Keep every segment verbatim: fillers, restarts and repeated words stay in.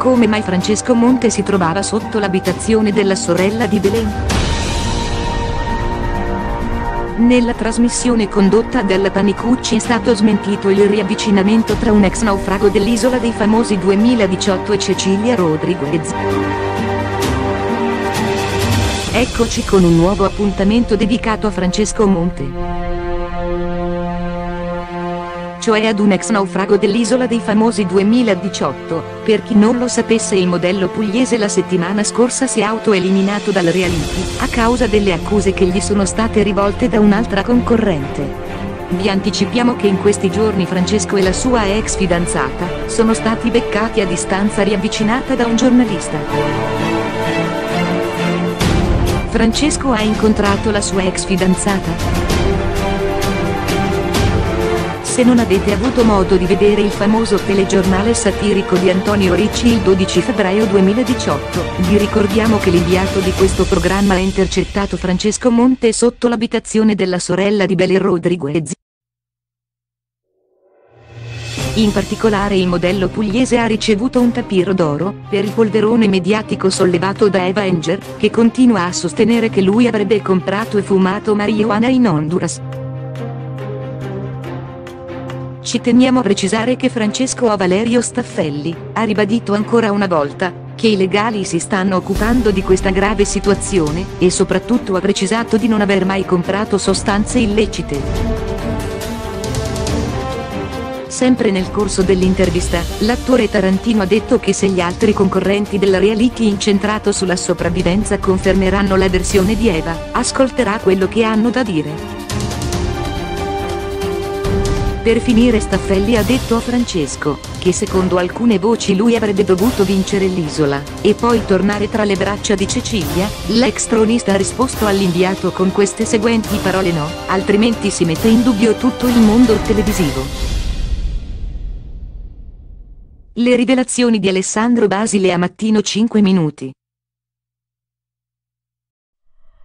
come mai Francesco Monte si trovava sotto l'abitazione della sorella di Belén. Nella trasmissione condotta dalla Panicucci è stato smentito il riavvicinamento tra un ex naufrago dell'Isola dei Famosi duemiladiciotto e Cecilia Rodriguez. Eccoci con un nuovo appuntamento dedicato a Francesco Monte. Cioè ad un ex naufrago dell'Isola dei Famosi duemiladiciotto, per chi non lo sapesse il modello pugliese la settimana scorsa si è autoeliminato dal reality, a causa delle accuse che gli sono state rivolte da un'altra concorrente. Vi anticipiamo che in questi giorni Francesco e la sua ex fidanzata, sono stati beccati a distanza riavvicinata da un giornalista. Francesco ha incontrato la sua ex fidanzata? Se non avete avuto modo di vedere il famoso telegiornale satirico di Antonio Ricci il dodici febbraio duemiladiciotto, vi ricordiamo che l'inviato di questo programma ha intercettato Francesco Monte sotto l'abitazione della sorella di Belén Rodríguez. In particolare il modello pugliese ha ricevuto un tapiro d'oro, per il polverone mediatico sollevato da Eva Enger, che continua a sostenere che lui avrebbe comprato e fumato marijuana in Honduras. Ci teniamo a precisare che Francesco Avalerio Staffelli ha ribadito ancora una volta che i legali si stanno occupando di questa grave situazione e soprattutto ha precisato di non aver mai comprato sostanze illecite. Sempre nel corso dell'intervista, l'attore Tarantino ha detto che se gli altri concorrenti della reality incentrato sulla sopravvivenza confermeranno la versione di Eva, ascolterà quello che hanno da dire. Per finire Staffelli ha detto a Francesco, che secondo alcune voci lui avrebbe dovuto vincere l'Isola, e poi tornare tra le braccia di Cecilia, l'ex tronista ha risposto all'inviato con queste seguenti parole: no, altrimenti si mette in dubbio tutto il mondo televisivo. Le rivelazioni di Alessandro Basile a Mattino cinque minuti.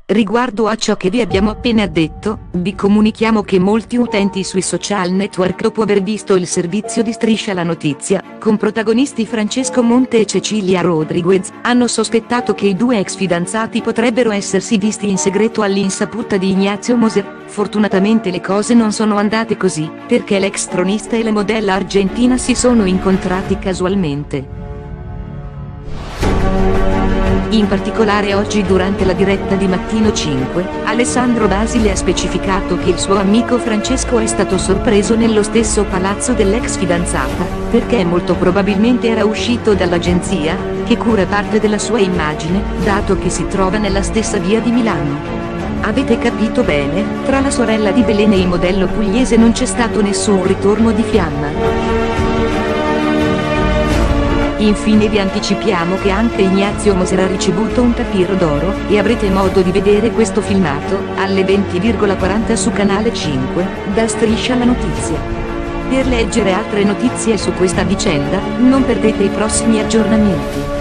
Riguardo a ciò che vi abbiamo appena detto, vi comunichiamo che molti utenti sui social network dopo aver visto il servizio di Striscia La Notizia, con protagonisti Francesco Monte e Cecilia Rodriguez, hanno sospettato che i due ex fidanzati potrebbero essersi visti in segreto all'insaputa di Ignazio Moser. Fortunatamente le cose non sono andate così, perché l'ex tronista e la modella argentina si sono incontrati casualmente. In particolare oggi durante la diretta di Mattino cinque, Alessandro Basile ha specificato che il suo amico Francesco è stato sorpreso nello stesso palazzo dell'ex fidanzata, perché molto probabilmente era uscito dall'agenzia, che cura parte della sua immagine, dato che si trova nella stessa via di Milano. Avete capito bene, tra la sorella di Belén e il modello pugliese non c'è stato nessun ritorno di fiamma. Infine vi anticipiamo che anche Ignazio Moser ha ricevuto un tapiro d'oro, e avrete modo di vedere questo filmato, alle venti e quaranta su Canale cinque, da Striscia La Notizia. Per leggere altre notizie su questa vicenda, non perdete i prossimi aggiornamenti.